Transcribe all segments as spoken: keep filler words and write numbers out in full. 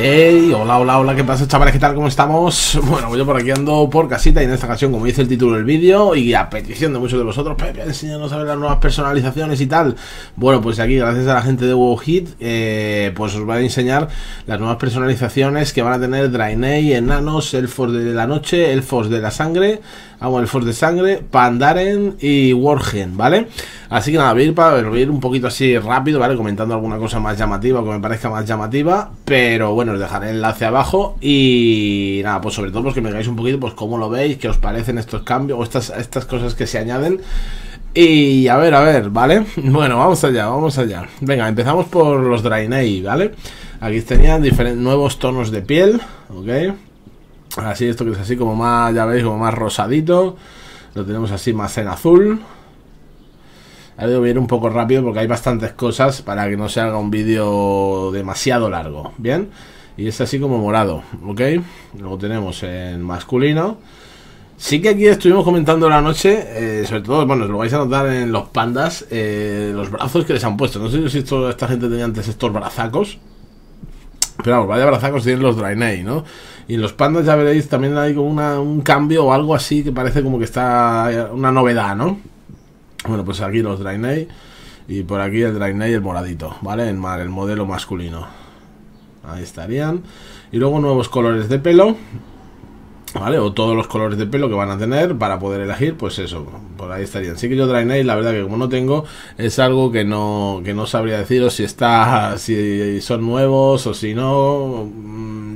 Hey, hola, hola, hola, ¿qué pasa, chavales? ¿Qué tal? ¿Cómo estamos? Bueno, yo por aquí ando por casita y en esta ocasión, como dice el título del vídeo y a petición de muchos de vosotros, Pepe, enséñanos a ver las nuevas personalizaciones y tal. Bueno, pues aquí, gracias a la gente de Wowhead, eh, pues os voy a enseñar las nuevas personalizaciones que van a tener Draenei, enanos, elfos de la noche, elfos de la sangre, vamos, elfos de sangre, Pandaren y Worgen, ¿vale? Así que nada, voy a ir para voy a ir un poquito así rápido, ¿vale? Comentando alguna cosa más llamativa o que me parezca más llamativa, pero bueno, os dejaré el enlace abajo y nada, pues sobre todo pues que me digáis un poquito pues cómo lo veis, qué os parecen estos cambios o estas, estas cosas que se añaden. Y a ver, a ver, ¿vale? Bueno, vamos allá, vamos allá. Venga, empezamos por los Draenei, ¿vale? Aquí tenían diferentes nuevos tonos de piel, ¿ok? Así, esto que es así como más, ya veis, como más rosadito. Lo tenemos así más en azul. Ahora voy a ir un poco rápido porque hay bastantes cosas para que no se haga un vídeo demasiado largo, ¿bien? Y es así como morado, ¿ok? Luego tenemos en masculino. Sí que aquí estuvimos comentando la noche, eh, sobre todo, bueno, os lo vais a notar en los pandas, eh, los brazos que les han puesto. No sé si esto, esta gente tenía antes estos brazacos, pero vamos, vaya brazacos tienen los Draenei, ¿no? Y en los pandas ya veréis también hay como una, un cambio o algo así que parece como que está una novedad, ¿no? Bueno, pues aquí los Draenei y por aquí el Draenei el moradito, ¿vale? El, el modelo masculino. Ahí estarían. Y luego nuevos colores de pelo, ¿vale? O todos los colores de pelo que van a tener para poder elegir, pues eso, por ahí estarían. Sí que yo Draenei, la verdad que como no tengo, es algo que no, que no sabría deciros si está, si son nuevos o si no.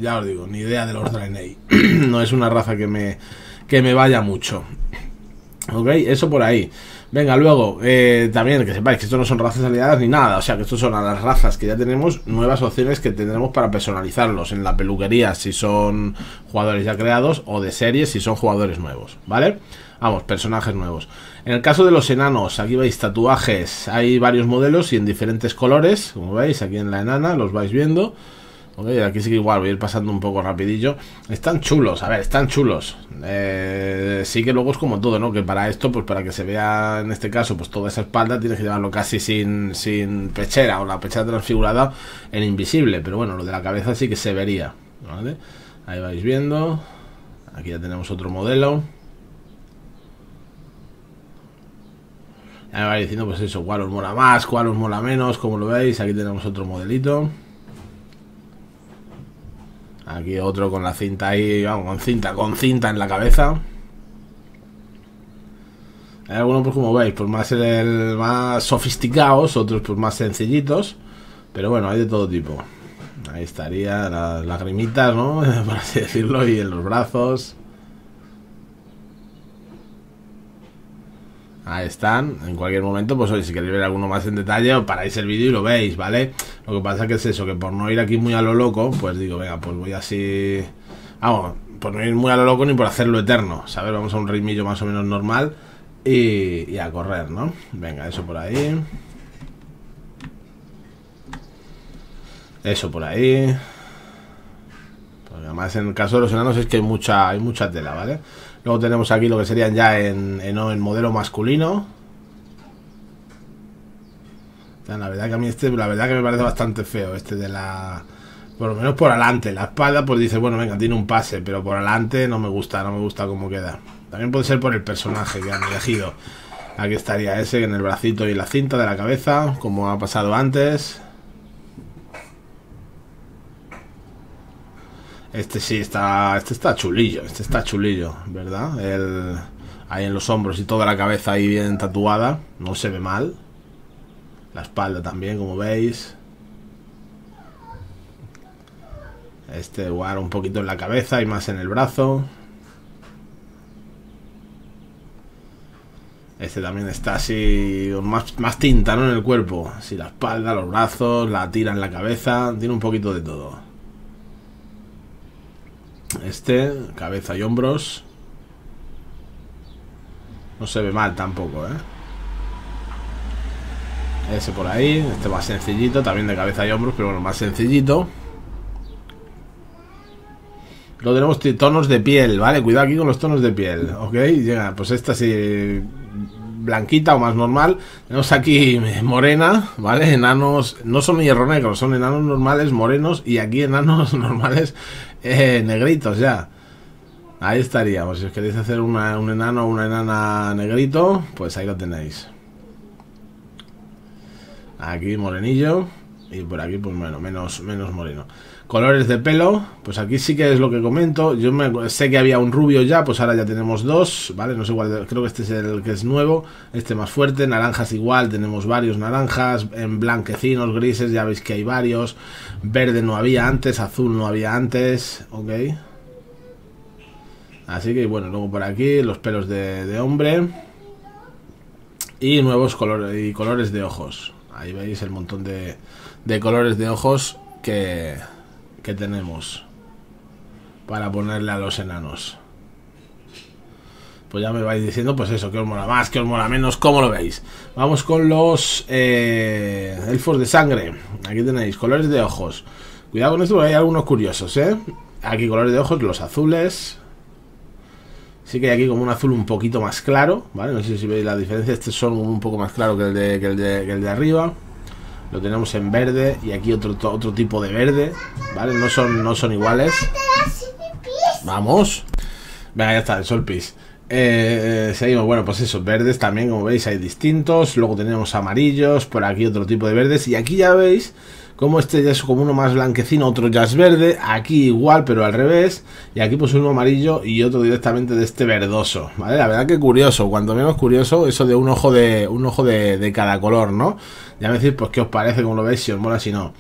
Ya os digo, ni idea de los Draenei. No es una raza que me, que me vaya mucho. Ok, eso por ahí. Venga, luego, eh, también que sepáis que esto no son razas aliadas ni nada, o sea que estos son a las razas que ya tenemos, nuevas opciones que tendremos para personalizarlos en la peluquería si son jugadores ya creados o de series si son jugadores nuevos, ¿vale? Vamos, personajes nuevos. En el caso de los enanos, aquí veis tatuajes, hay varios modelos y en diferentes colores, como veis aquí en la enana, los vais viendo. Okay, aquí sí que igual voy a ir pasando un poco rapidillo. Están chulos, a ver, están chulos. eh, Sí que luego es como todo, ¿no? Que para esto, pues para que se vea en este caso, pues toda esa espalda tienes que llevarlo casi sin, sin pechera o la pechera transfigurada en invisible. Pero bueno, lo de la cabeza sí que se vería, ¿vale? Ahí vais viendo. Aquí ya tenemos otro modelo. Ya me vais diciendo pues eso, cuál os mola más, cuál os mola menos, como lo veis. Aquí tenemos otro modelito. Aquí otro con la cinta ahí, vamos, con cinta, con cinta en la cabeza. Hay algunos, pues como veis, pues más, el, más sofisticados, otros pues más sencillitos. Pero bueno, hay de todo tipo. Ahí estaría las lagrimitas, ¿no? Por así decirlo, y en los brazos. Ahí están, en cualquier momento, pues oye, si queréis ver alguno más en detalle, os paráis el vídeo y lo veis, ¿vale? Lo que pasa que es eso, que por no ir aquí muy a lo loco, pues digo, venga, pues voy así... Vamos, por no ir muy a lo loco ni por hacerlo eterno, ¿sabes? Vamos a un ritmillo más o menos normal y, y a correr, ¿no? Venga, eso por ahí. Eso por ahí. Porque además en el caso de los enanos es que hay mucha, hay mucha tela, ¿vale? Luego tenemos aquí lo que serían ya en, en, en modelo masculino. La verdad que a mí este, la verdad que me parece bastante feo este de la... Por lo menos por adelante, la espalda pues dice, bueno, venga, tiene un pase, pero por adelante no me gusta, no me gusta cómo queda. También puede ser por el personaje que han elegido. Aquí estaría ese en el bracito y la cinta de la cabeza, como ha pasado antes. Este sí está, este está chulillo, este está chulillo, ¿verdad? El, ahí en los hombros y toda la cabeza ahí bien tatuada, no se ve mal. La espalda también, como veis. Este igual un poquito en la cabeza y más en el brazo. Este también está así, más, más tinta, ¿no? En el cuerpo, así la espalda, los brazos, la tira en la cabeza, tiene un poquito de todo. Este, cabeza y hombros. No se ve mal tampoco, ¿eh? Ese por ahí. Este más sencillito, también de cabeza y hombros, pero bueno, más sencillito. Luego tenemos tonos de piel, ¿vale? Cuidado aquí con los tonos de piel, ¿ok? Llega, pues esta sí... blanquita o más normal. Tenemos aquí morena, ¿vale? Enanos, no son hierro negro, son enanos normales, morenos, y aquí enanos normales eh, negritos ya. Ahí estaríamos. Si os queréis hacer una, un enano o una enana negrito, pues ahí lo tenéis. Aquí morenillo. Y por aquí, pues bueno, menos, menos moreno. Colores de pelo, pues aquí sí que es lo que comento. Yo me, sé que había un rubio ya, pues ahora ya tenemos dos, ¿vale? No sé cuál, creo que este es el que es nuevo, este más fuerte. Naranjas igual, tenemos varios naranjas, en blanquecinos, grises, ya veis que hay varios. Verde no había antes, azul no había antes, ok. Así que bueno, luego por aquí los pelos de, de hombre. Y nuevos colores, y colores de ojos. Ahí veis el montón de, de colores de ojos que... que tenemos para ponerle a los enanos. Pues ya me vais diciendo, pues eso, que os mola más, que os mola menos, como lo veis. Vamos con los eh, elfos de sangre. Aquí tenéis colores de ojos. Cuidado con esto porque hay algunos curiosos, ¿eh? Aquí colores de ojos, los azules. Sí que hay aquí como un azul un poquito más claro, ¿vale? No sé si veis la diferencia. Este son un poco más claro que el de, que el de, que el de arriba. Lo tenemos en verde y aquí otro, otro tipo de verde, ¿vale? No son, no son iguales. Vamos. Venga, ya está, el sol pis. Eh, eh, seguimos, bueno, pues esos verdes también, como veis, hay distintos. Luego tenemos amarillos, por aquí otro tipo de verdes. Y aquí ya veis como este ya es como uno más blanquecino, otro ya es verde. Aquí igual, pero al revés. Y aquí pues uno amarillo y otro directamente de este verdoso, ¿vale? La verdad que curioso, cuanto menos curioso eso de un ojo de un ojo de, de cada color, ¿no? Ya me decís, pues, qué os parece, como lo veis, si os mola, si no.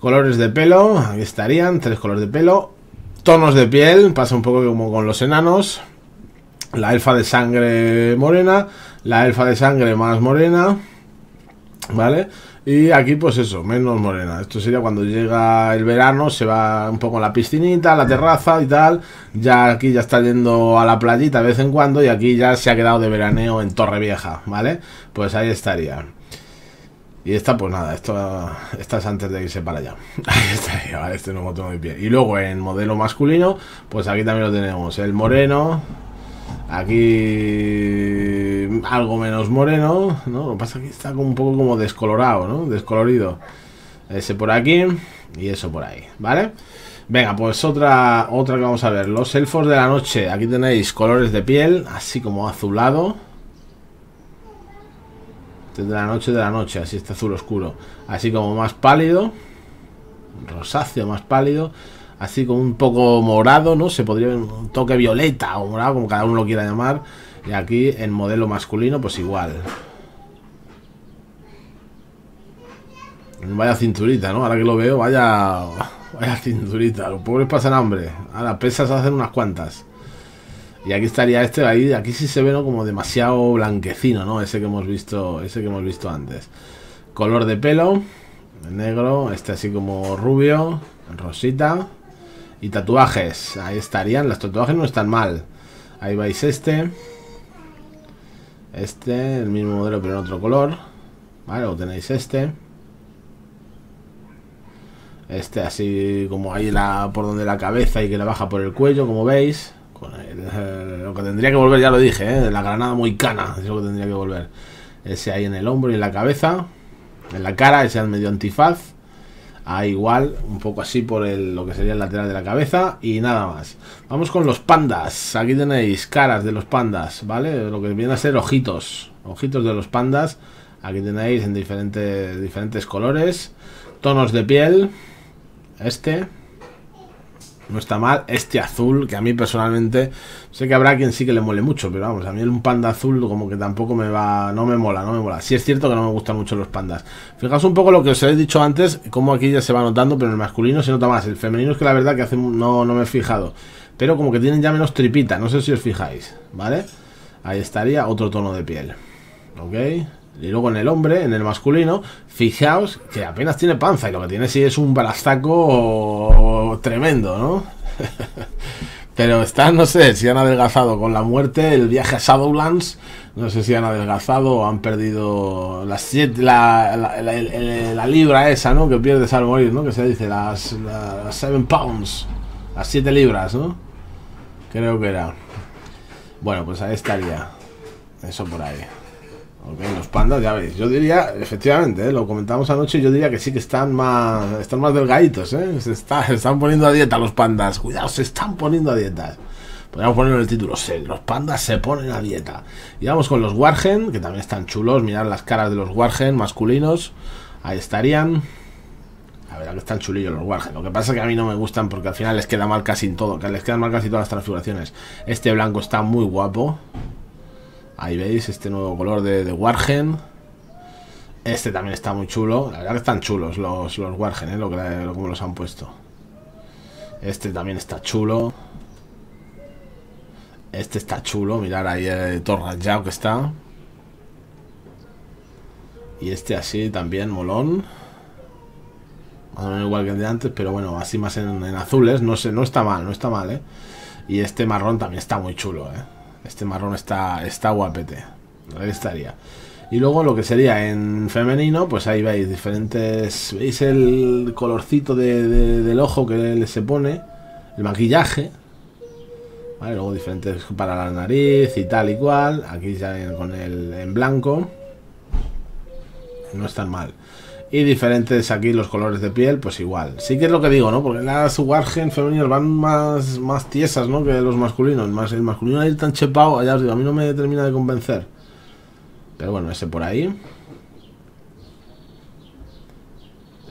Colores de pelo, aquí estarían, tres colores de pelo. Tonos de piel, pasa un poco como con los enanos. La elfa de sangre morena, la elfa de sangre más morena, ¿vale? Y aquí pues eso, menos morena. Esto sería cuando llega el verano, se va un poco a la piscinita, a la terraza y tal. Ya aquí ya está yendo a la playita de vez en cuando y aquí ya se ha quedado de veraneo en Torrevieja, ¿vale? Pues ahí estaría. Y esta, pues nada, esto, esta es antes de irse para allá. Ahí estaría, ¿vale? Este nuevo tono de piel. Y luego en modelo masculino, pues aquí también lo tenemos, el moreno. Aquí algo menos moreno, ¿no? Lo que pasa es que está un poco como descolorado, ¿no? Descolorido. Ese por aquí y eso por ahí, ¿vale? Venga, pues otra, otra que vamos a ver. Los elfos de la noche. Aquí tenéis colores de piel, así como azulado. Este es de la noche, de la noche, así este azul oscuro. Así como más pálido, rosáceo más pálido. Así como un poco morado, ¿no? Se podría ver un toque violeta o morado, como cada uno lo quiera llamar. Y aquí en modelo masculino, pues igual. Vaya cinturita, ¿no? Ahora que lo veo, vaya, vaya cinturita. Los pobres pasan hambre. Ahora pesas hacen unas cuantas. Y aquí estaría este ahí. Aquí sí se ve, ¿no? Como demasiado blanquecino, ¿no? Ese que hemos visto, ese que hemos visto antes. Color de pelo, negro. Este así como rubio, rosita. Y tatuajes, ahí estarían. Los tatuajes no están mal. Ahí vais este. Este, el mismo modelo pero en otro color. Vale, o tenéis este. Este así como ahí la, por donde la cabeza y que la baja por el cuello, como veis. Con el, eh, lo que tendría que volver, ya lo dije, ¿eh? La granada mohicana, es lo que tendría que volver. Ese ahí en el hombro y en la cabeza. En la cara, ese al medio antifaz. Ahí igual, un poco así por el, lo que sería el lateral de la cabeza y nada más. Vamos con los pandas. Aquí tenéis caras de los pandas, ¿vale? Lo que viene a ser ojitos. Ojitos de los pandas. Aquí tenéis en diferentes, diferentes colores. Tonos de piel. Este. No está mal. Este azul, que a mí personalmente... Sé que habrá quien sí que le mole mucho, pero vamos, a mí un panda azul como que tampoco me va... No me mola, no me mola. Sí es cierto que no me gustan mucho los pandas. Fijaos un poco lo que os he dicho antes, como aquí ya se va notando, pero en el masculino se nota más. El femenino es que la verdad que hace no, no me he fijado. Pero como que tienen ya menos tripita, no sé si os fijáis, ¿vale? Ahí estaría otro tono de piel. ¿Ok? Y luego en el hombre, en el masculino, fijaos que apenas tiene panza y lo que tiene sí es un balastaco tremendo, ¿no? Pero están, no sé, si han adelgazado con la muerte, el viaje a Shadowlands, no sé si han adelgazado o han perdido las siete, la, la, la, la, la libra esa, ¿no? Que pierdes al morir, ¿no? Que se dice, las, las seven pounds, las siete libras, ¿no? Creo que era. Bueno, pues ahí estaría. Eso por ahí. Ok, los pandas, ya veis. Yo diría, efectivamente, ¿eh? Lo comentamos anoche, yo diría que sí que están más están más delgaditos, ¿eh? Se, está, se están poniendo a dieta los pandas. Cuidado, se están poniendo a dieta. Podríamos poner en el título, se, los pandas se ponen a dieta. Y vamos con los Worgen, que también están chulos. Mirad las caras de los Worgen masculinos. Ahí estarían. La verdad que están chulillos los Worgen. Lo que pasa es que a mí no me gustan porque al final les queda mal casi en todo. Les quedan mal casi todas las transfiguraciones. Este blanco está muy guapo. Ahí veis este nuevo color de, de Worgen. Este también está muy chulo. La verdad que están chulos los, los Worgen, ¿eh? Lo que, lo, como los han puesto. Este también está chulo. Este está chulo. Mirad ahí eh, todo rayado que está. Y este así también, molón. Más o menos igual que el de antes, pero bueno, así más en, en azules. No sé, no está mal, no está mal, ¿eh? Y este marrón también está muy chulo, ¿eh? Este marrón está, está guapete. Ahí estaría. Y luego lo que sería en femenino, pues ahí veis diferentes... ¿Veis el colorcito de, de, del ojo que se pone? El maquillaje. Vale, luego diferentes para la nariz y tal y cual. Aquí ya en, con el en blanco. No es tan mal. Y diferentes aquí los colores de piel, pues igual. Sí que es lo que digo, ¿no? Porque las Worgen femeninas van más, más tiesas, ¿no? Que los masculinos. Más, el masculino ahí tan chepado, ya os digo, a mí no me termina de convencer. Pero bueno, ese por ahí.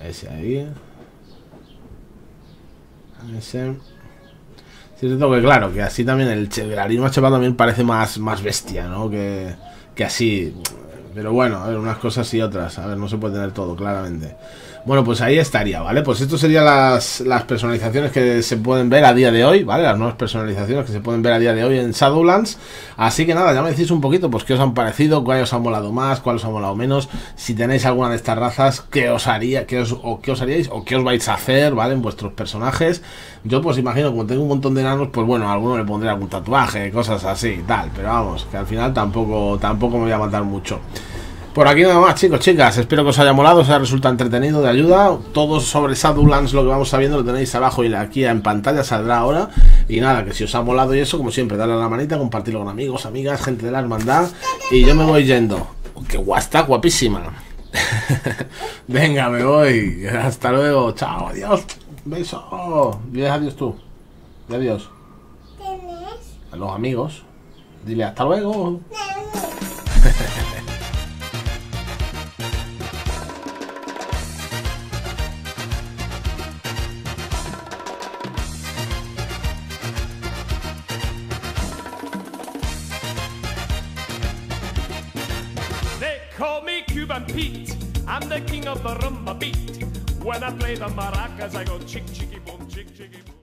Ese ahí. Ese. Sí, es que claro, que así también el chelarín más chepado también parece más, más bestia, ¿no? Que, que así... Pero bueno, a ver, unas cosas y otras. A ver, no se puede tener todo, claramente. Bueno, pues ahí estaría, ¿vale? Pues esto serían las, las personalizaciones que se pueden ver a día de hoy, ¿vale? Las nuevas personalizaciones que se pueden ver a día de hoy en Shadowlands. Así que nada, ya me decís un poquito, pues, qué os han parecido, cuál os ha molado más, cuál os ha molado menos. Si tenéis alguna de estas razas, qué os haría, qué os, o qué os haríais, o qué os vais a hacer, ¿vale? En vuestros personajes. Yo, pues, imagino, como tengo un montón de enanos, pues, bueno, a alguno le pondré algún tatuaje, cosas así, tal. Pero vamos, que al final tampoco, tampoco me voy a matar mucho. Por aquí nada más, chicos, chicas, espero que os haya molado, os haya resultado entretenido, de ayuda. Todo sobre Shadowlands, lo que vamos sabiendo, lo tenéis abajo y aquí en pantalla saldrá ahora. Y nada, que si os ha molado y eso, como siempre, darle a la manita, compartirlo con amigos, amigas, gente de la hermandad. Y yo me voy yendo. ¡Qué guasta, guapísima! Venga, me voy. Hasta luego. Chao, adiós. Beso. Diles adiós tú. Y adiós. A los amigos. Dile hasta luego. I'm the king of the rumba beat. When I play the maracas, I go chick, chicky, boom, chick, chicky, boom.